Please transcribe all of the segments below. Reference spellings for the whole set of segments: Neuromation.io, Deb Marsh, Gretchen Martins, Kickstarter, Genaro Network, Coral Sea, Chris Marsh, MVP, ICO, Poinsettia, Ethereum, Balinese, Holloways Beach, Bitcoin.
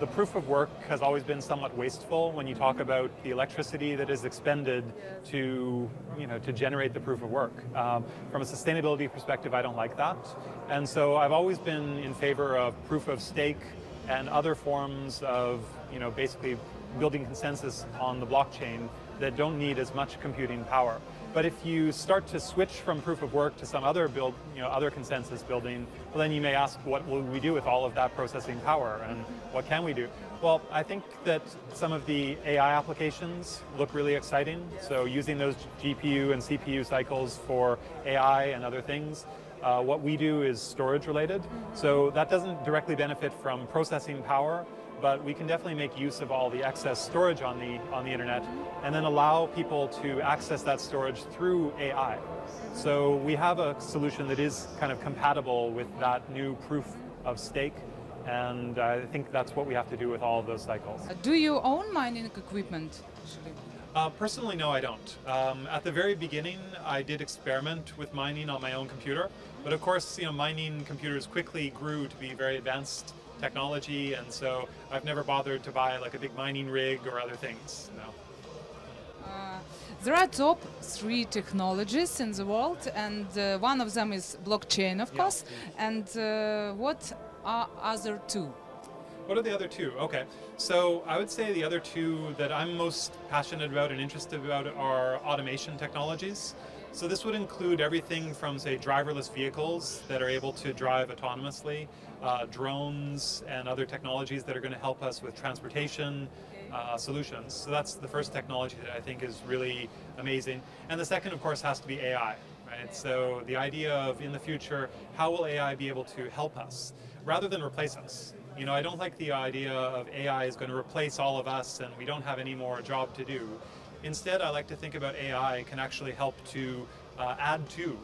the proof of work has always been somewhat wasteful when you talk about the electricity that is expended to, to generate the proof of work. From a sustainability perspective, I don't like that. And so I've always been in favor of proof of stake and other forms of, basically building consensus on the blockchain that don't need as much computing power. But if you start to switch from proof of work to some other build, other consensus building, well, then you may ask, what will we do with all of that processing power, and what can we do? Well, I think that some of the AI applications look really exciting. So using those GPU and CPU cycles for AI and other things. What we do is storage related. So that doesn't directly benefit from processing power, but we can definitely make use of all the excess storage on the internet, and then allow people to access that storage through AI. So we have a solution that is kind of compatible with that new proof of stake, and I think that's what we have to do with all of those cycles. Do you own mining equipment? Personally, no, I don't. At the very beginning, I did experiment with mining on my own computer, but of course, mining computers quickly grew to be very advanced technology, and so I've never bothered to buy like a big mining rig or other things. No. There are top 3 technologies in the world, and one of them is blockchain, of course. And what are other 2? What are the other 2? Okay, so I would say the other 2 that I'm most passionate about and interested about are automation technologies. So this would include everything from, say, driverless vehicles that are able to drive autonomously, drones and other technologies that are going to help us with transportation solutions. So that's the first technology that I think is really amazing. And the second, of course, has to be AI. Right? So the idea of, in the future, how will AI be able to help us rather than replace us? I don't like the idea of AI is going to replace all of us and we don't have any more job to do. Instead, I like to think about AI can actually help to add to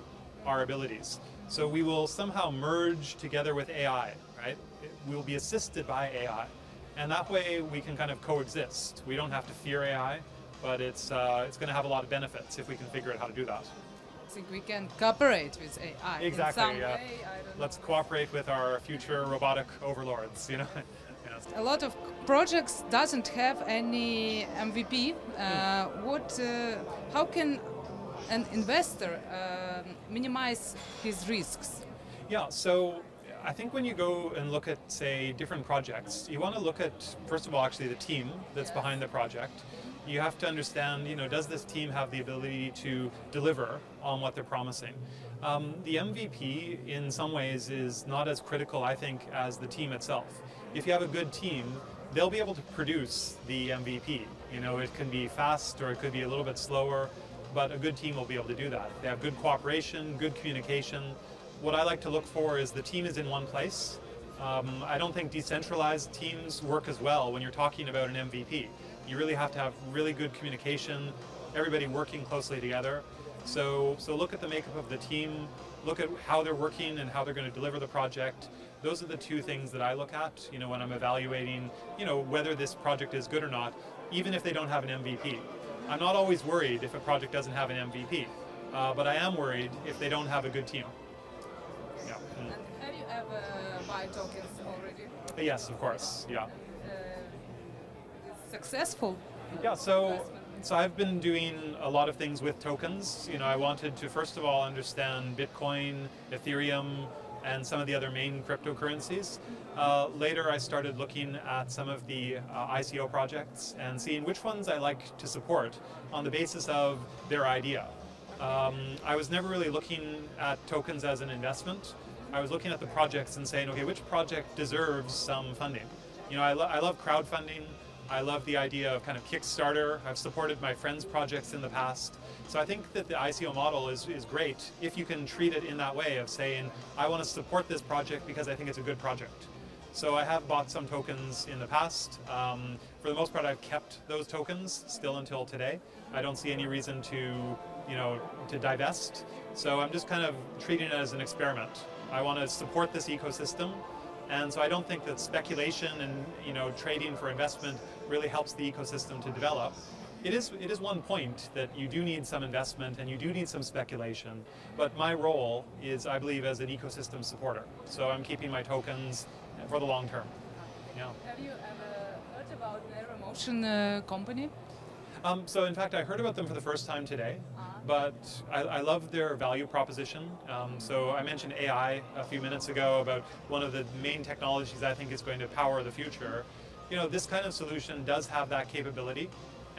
our abilities. So we will somehow merge together with AI, right? We'll be assisted by AI. And that way we can kind of coexist. We don't have to fear AI, but it's going to have a lot of benefits if we can figure out how to do that. I think we can cooperate with AI. Exactly. In some way, I don't know. Let's cooperate with our future robotic overlords. A lot of projects doesn't have any MVP. How can an investor minimize his risks? Yeah. So I think when you go and look at, say, different projects, you want to look at, first of all, actually the team that's behind the project. You have to understand, does this team have the ability to deliver on what they're promising? The MVP, in some ways, is not as critical, I think, as the team itself. If you have a good team, they'll be able to produce the MVP. It can be fast or it could be a little bit slower, but a good team will be able to do that. They have good cooperation, good communication. What I like to look for is the team is in one place. I don't think decentralized teams work as well when you're talking about an MVP. You really have to have really good communication, everybody working closely together. So look at the makeup of the team, look at how they're working and how they're going to deliver the project. Those are the 2 things that I look at, when I'm evaluating, whether this project is good or not, even if they don't have an MVP. I'm not always worried if a project doesn't have an MVP, but I am worried if they don't have a good team. Yeah. And have you ever buy tokens already? Yes, of course. Yeah. Successful. Yeah, so I've been doing a lot of things with tokens. I wanted to first of all understand Bitcoin, Ethereum, and some of the other main cryptocurrencies. Later, I started looking at some of the ICO projects and seeing which ones I like to support on the basis of their idea. I was never really looking at tokens as an investment. I was looking at the projects and saying, okay, which project deserves some funding? I love crowdfunding. I love the idea of kind of Kickstarter. I've supported my friends' projects in the past. So I think that the ICO model is great if you can treat it in that way of saying, I want to support this project because I think it's a good project. So I have bought some tokens in the past. For the most part, I've kept those tokens still until today. I don't see any reason to, to divest. So I'm just kind of treating it as an experiment. I want to support this ecosystem. And so I don't think that speculation and trading for investment really helps the ecosystem to develop. It is one point that you do need some investment and you do need some speculation, but my role is, I believe, as an ecosystem supporter. So I'm keeping my tokens for the long term. Yeah. Have you ever heard about Neuromotion company? So in fact, I heard about them for the first time today, but I love their value proposition. So I mentioned AI a few minutes ago about one of the main technologies I think is going to power the future. You know, this kind of solution does have that capability,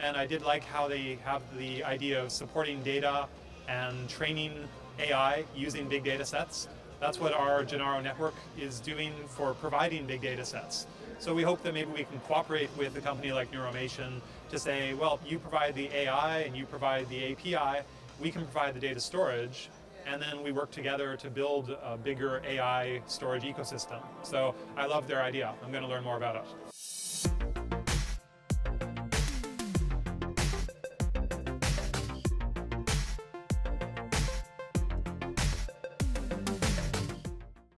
and I did like how they have the idea of supporting data and training AI using big data sets. That's what our Genaro Network is doing for providing big data sets. So we hope that maybe we can cooperate with a company like Neuromation to say, well, you provide the AI and you provide the API, we can provide the data storage, and then we work together to build a bigger AI storage ecosystem. So I love their idea. I'm going to learn more about it.